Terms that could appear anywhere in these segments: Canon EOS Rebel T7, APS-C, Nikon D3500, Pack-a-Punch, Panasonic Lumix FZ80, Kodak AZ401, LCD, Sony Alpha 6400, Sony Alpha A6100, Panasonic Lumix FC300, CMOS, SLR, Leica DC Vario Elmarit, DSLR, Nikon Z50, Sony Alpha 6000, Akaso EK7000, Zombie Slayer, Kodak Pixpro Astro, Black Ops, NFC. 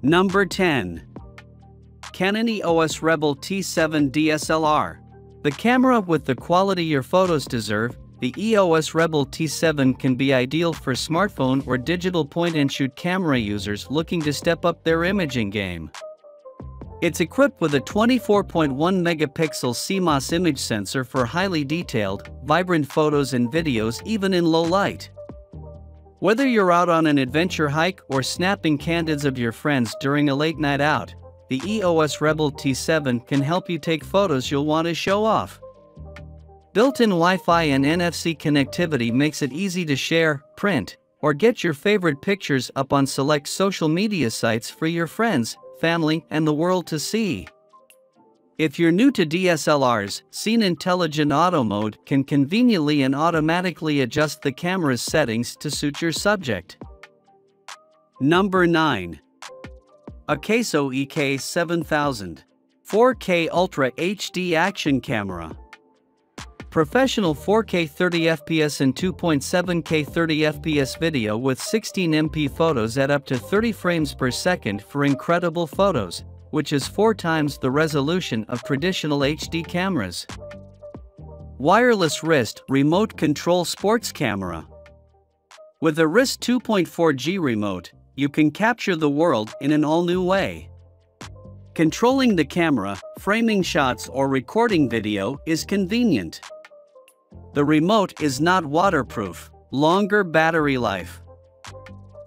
Number 10. Canon EOS Rebel T7 DSLR. The camera with the quality your photos deserve, the EOS Rebel T7 can be ideal for smartphone or digital point-and-shoot camera users looking to step up their imaging game. It's equipped with a 24.1 megapixel CMOS image sensor for highly detailed, vibrant photos and videos even in low light. Whether you're out on an adventure hike or snapping candids of your friends during a late night out, the EOS Rebel T7 can help you take photos you'll want to show off. Built-in Wi-Fi and NFC connectivity makes it easy to share, print, or get your favorite pictures up on select social media sites for your friends, family, and the world to see. If you're new to DSLRs, Scene Intelligent Auto Mode can conveniently and automatically adjust the camera's settings to suit your subject. Number 9. Akaso EK7000. 4K Ultra HD Action Camera. Professional 4K 30fps and 2.7K 30fps video with 16MP photos at up to 30 frames per second for incredible photos, which is 4 times the resolution of traditional HD cameras. Wireless Wrist Remote Control Sports Camera. With a wrist 2.4G remote, you can capture the world in an all-new way. Controlling the camera, framing shots or recording video is convenient. The remote is not waterproof, longer battery life.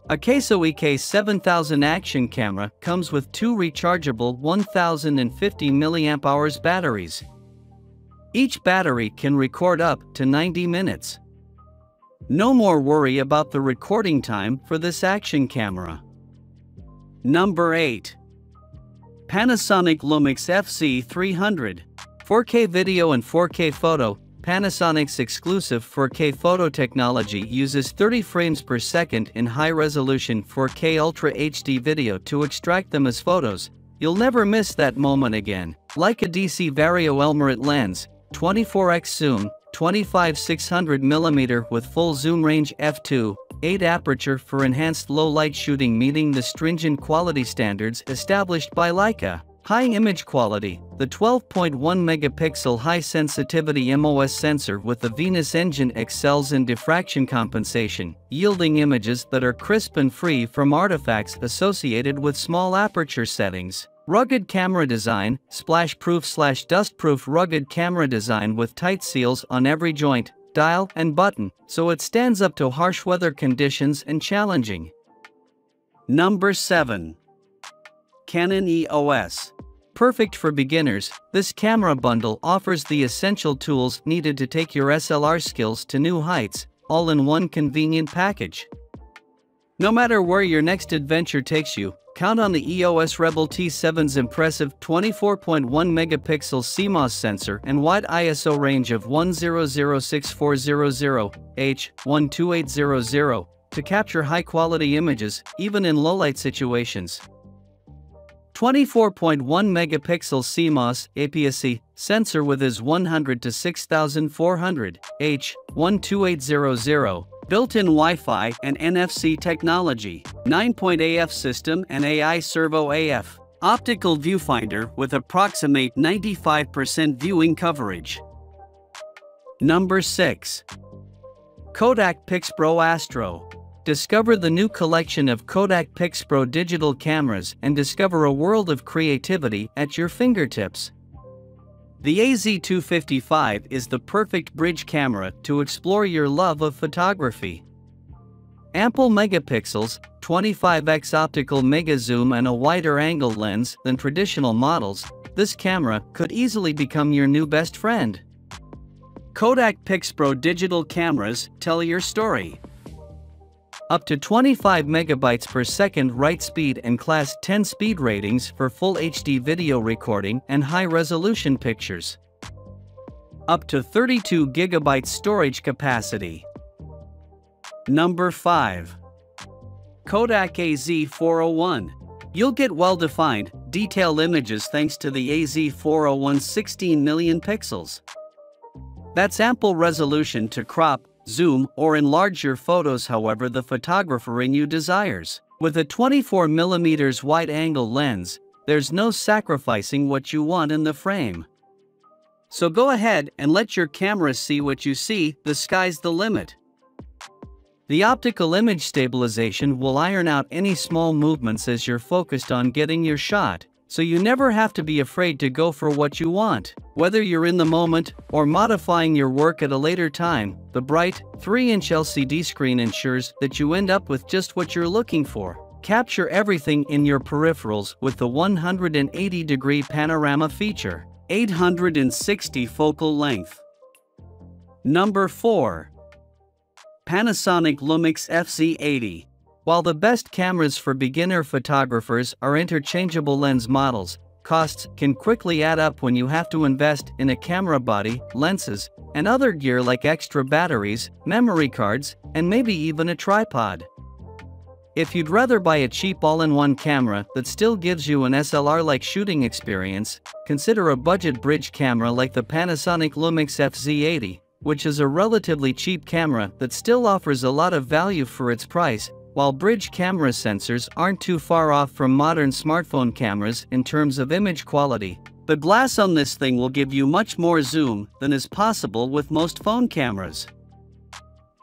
Akaso EK7000 action camera comes with 2 rechargeable 1050 mAh batteries. Each battery can record up to 90 minutes. No more worry about the recording time for this action camera. Number 8. Panasonic Lumix FC300. 4K video and 4K photo. Panasonic's exclusive 4K photo technology uses 30 frames per second in high-resolution 4K Ultra HD video to extract them as photos. You'll never miss that moment again. Leica DC Vario Elmarit lens, 24x zoom, 25-600mm with full zoom range f2, 8 aperture for enhanced low-light shooting, meeting the stringent quality standards established by Leica. High image quality. The 12.1 megapixel high sensitivity MOS sensor with the Venus engine excels in diffraction compensation, yielding images that are crisp and free from artifacts associated with small aperture settings. Rugged camera design. Splash-proof/dust-proof rugged camera design with tight seals on every joint, dial, and button, so it stands up to harsh weather conditions and challenging. Number 7. Canon EOS. Perfect for beginners, this camera bundle offers the essential tools needed to take your SLR skills to new heights, all in one convenient package. No matter where your next adventure takes you, count on the EOS Rebel T7's impressive 24.1 megapixel CMOS sensor and wide ISO range of 1006/400H12800 to capture high-quality images, even in low-light situations. 24.1 megapixel CMOS APS-C sensor with IS 100-6400H12800, built-in Wi-Fi and NFC technology, 9.AF system and AI servo AF, optical viewfinder with approximate 95% viewing coverage. Number 6. Kodak Pixpro Astro. Discover the new collection of Kodak Pixpro digital cameras and discover a world of creativity at your fingertips. The AZ401 is the perfect bridge camera to explore your love of photography. Ample megapixels, 25x optical mega zoom and a wider angle lens than traditional models, this camera could easily become your new best friend. Kodak Pixpro digital cameras tell your story. Up to 25 megabytes per second write speed and Class 10 speed ratings for full HD video recording and high-resolution pictures. Up to 32 gigabytes storage capacity. Number 5. Kodak AZ401. You'll get well-defined, detailed images thanks to the AZ401 16 million pixels. That's ample resolution to crop, zoom, or enlarge your photos however the photographer in you desires. With a 24mm wide-angle lens, there's no sacrificing what you want in the frame. So go ahead and let your camera see what you see, the sky's the limit. The optical image stabilization will iron out any small movements as you're focused on getting your shot, so you never have to be afraid to go for what you want. Whether you're in the moment or modifying your work at a later time, the bright, 3-inch LCD screen ensures that you end up with just what you're looking for. Capture everything in your peripherals with the 180-degree panorama feature. 860 focal length. Number 4. Panasonic Lumix FC80. While the best cameras for beginner photographers are interchangeable lens models, costs can quickly add up when you have to invest in a camera body, lenses, and other gear like extra batteries, memory cards, and maybe even a tripod. If you'd rather buy a cheap all-in-one camera that still gives you an SLR-like shooting experience, consider a budget bridge camera like the Panasonic Lumix FZ80. Which is a relatively cheap camera that still offers a lot of value for its price, while bridge camera sensors aren't too far off from modern smartphone cameras in terms of image quality. The glass on this thing will give you much more zoom than is possible with most phone cameras.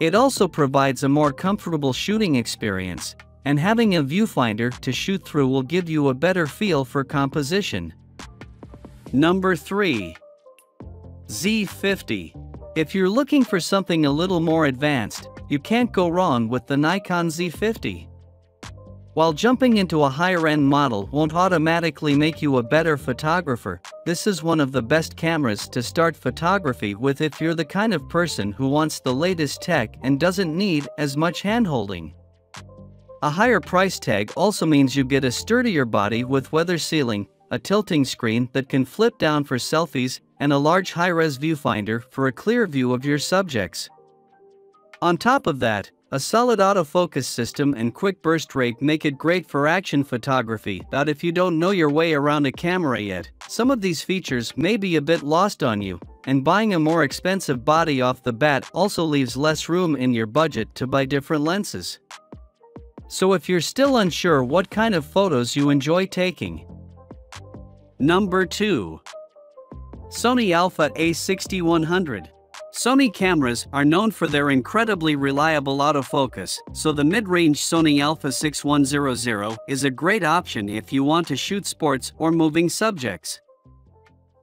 It also provides a more comfortable shooting experience, and having a viewfinder to shoot through will give you a better feel for composition. Number 3. Z50. If you're looking for something a little more advanced, you can't go wrong with the Nikon Z50. While jumping into a higher-end model won't automatically make you a better photographer, this is one of the best cameras to start photography with if you're the kind of person who wants the latest tech and doesn't need as much handholding. A higher price tag also means you get a sturdier body with weather sealing, a tilting screen that can flip down for selfies, and a large high-res viewfinder for a clear view of your subjects. On top of that, a solid autofocus system and quick burst rate make it great for action photography. But if you don't know your way around a camera yet, some of these features may be a bit lost on you, and buying a more expensive body off the bat also leaves less room in your budget to buy different lenses. So if you're still unsure what kind of photos you enjoy taking. Number 2. Sony Alpha A6100. Sony cameras are known for their incredibly reliable autofocus, so the mid-range Sony Alpha 6100 is a great option if you want to shoot sports or moving subjects.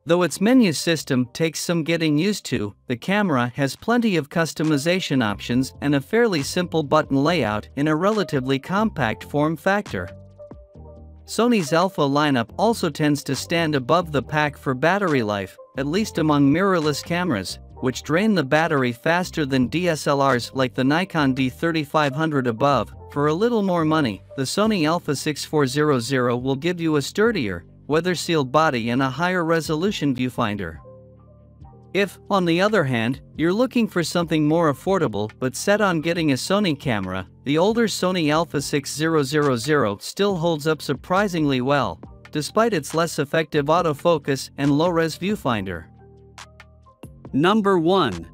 Though its menu system takes some getting used to, the camera has plenty of customization options and a fairly simple button layout in a relatively compact form factor. Sony's Alpha lineup also tends to stand above the pack for battery life, at least among mirrorless cameras, which drain the battery faster than DSLRs like the Nikon D3500 above. For a little more money, the Sony Alpha 6400 will give you a sturdier, weather-sealed body and a higher-resolution viewfinder. If, on the other hand, you're looking for something more affordable but set on getting a Sony camera, the older Sony Alpha 6000 still holds up surprisingly well, despite its less effective autofocus and low-res viewfinder. Number 1.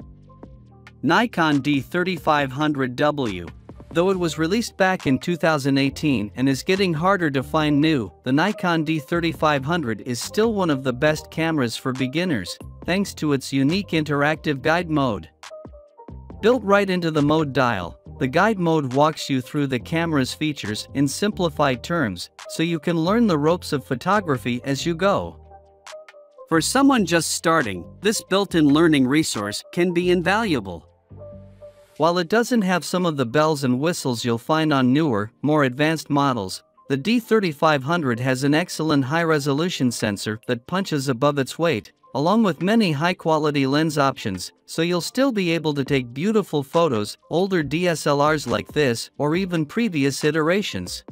Nikon D3500W. Though it was released back in 2018 and is getting harder to find new, the Nikon D3500 is still one of the best cameras for beginners, thanks to its unique interactive guide mode. Built right into the mode dial, the guide mode walks you through the camera's features in simplified terms, so you can learn the ropes of photography as you go. For someone just starting, this built-in learning resource can be invaluable. While it doesn't have some of the bells and whistles you'll find on newer, more advanced models, the D3500 has an excellent high-resolution sensor that punches above its weight, along with many high-quality lens options, so you'll still be able to take beautiful photos, older DSLRs like this or even previous iterations.